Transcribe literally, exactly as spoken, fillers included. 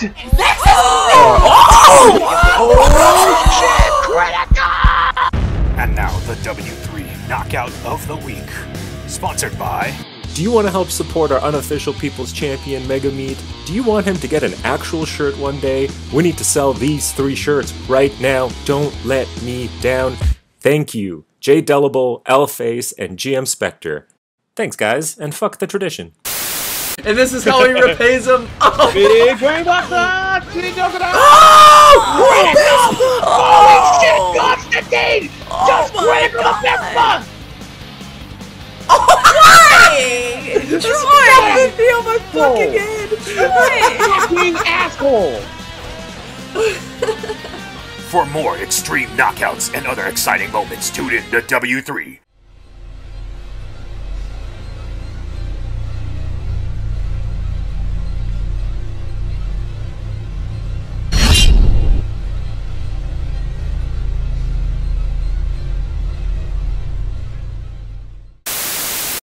That's it! That's it! Oh! Oh! Critical! And now the W three Knockout of the Week. Sponsored by... Do you want to help support our unofficial People's Champion, Mega Meat? Do you want him to get an actual shirt one day? We need to sell these three shirts right now. Don't let me down. Thank you, Jay Delable, L-Face, and G M Spectre. Thanks, guys, and fuck the tradition. And this is how he repays him. Oh! Big way back that! Oh! Oh! Holy shit, Constantine! Oh, just grab him up that bus! Oh! Why? Just stabbed me on my fucking head! Fucking asshole! For more extreme knockouts and other exciting moments, tune in to W three.